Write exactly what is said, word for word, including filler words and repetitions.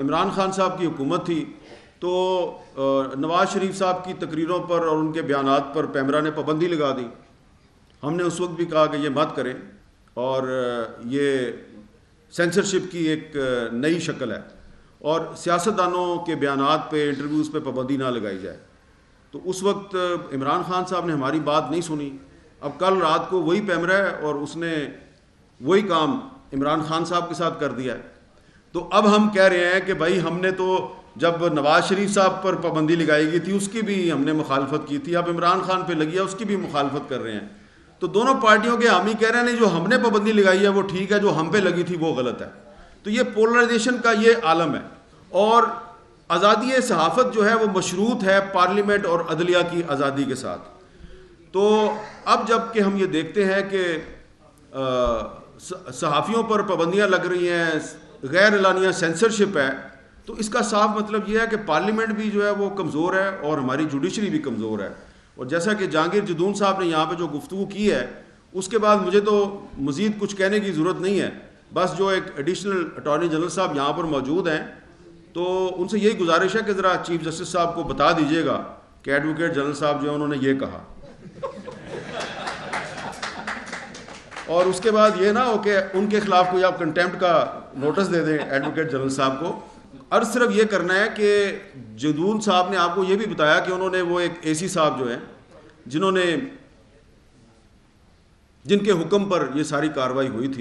इमरान खान साहब की हुकूमत थी तो नवाज़ शरीफ साहब की तकरीरों पर और उनके बयानात पर पैमरा ने पाबंदी लगा दी। हमने उस वक्त भी कहा कि ये मत करें और ये सेंसरशिप की एक नई शक्ल है और सियासतदानों के बयानात पे, इंटरव्यूज़ पे पाबंदी ना लगाई जाए। तो उस वक्त इमरान खान साहब ने हमारी बात नहीं सुनी। अब कल रात को वही पैमरा है और उसने वही काम इमरान खान साहब के साथ कर दिया है। तो अब हम कह रहे हैं कि भाई हमने तो जब नवाज शरीफ साहब पर पाबंदी लगाई गई थी उसकी भी हमने मुखालफत की थी, अब इमरान खान पे लगी है उसकी भी मुखालफत कर रहे हैं। तो दोनों पार्टियों के हम ही कह रहे हैं नहीं, जो हमने पाबंदी लगाई है वो ठीक है, जो हम पे लगी थी वो गलत है। तो ये पोलराइजेशन का ये आलम है और आज़ादी सहाफ़त जो है वो मशरूत है पार्लियामेंट और अदलिया की आज़ादी के साथ। तो अब जबकि हम ये देखते हैं कि सहाफ़ियों पर पाबंदियाँ लग रही हैं, गैर एलानिया सेंसरशिप है, तो इसका साफ मतलब ये है कि पार्लियामेंट भी जो है वो कमज़ोर है और हमारी जुडिशरी भी कमज़ोर है। और जैसा कि जांगीर जदून साहब ने यहाँ पे जो गुफ्तगू की है उसके बाद मुझे तो मज़ीद कुछ कहने की ज़रूरत नहीं है। बस जो एक एडिशनल अटॉर्नी जनरल साहब यहाँ पर मौजूद हैं तो उनसे यही गुजारिश है कि ज़रा चीफ जस्टिस साहब को बता दीजिएगा कि एडवोकेट जनरल साहब जो है उन्होंने ये कहा, और उसके बाद ये ना हो कि उनके खिलाफ कोई आप कंटेम्प्ट का नोटिस दे दें एडवोकेट जनरल साहब को। अर्ज सिर्फ ये करना है कि जदून साहब ने आपको ये भी बताया कि उन्होंने वो एक एसी साहब जो हैं जिन्होंने जिनके हुक्म पर ये सारी कार्रवाई हुई थी।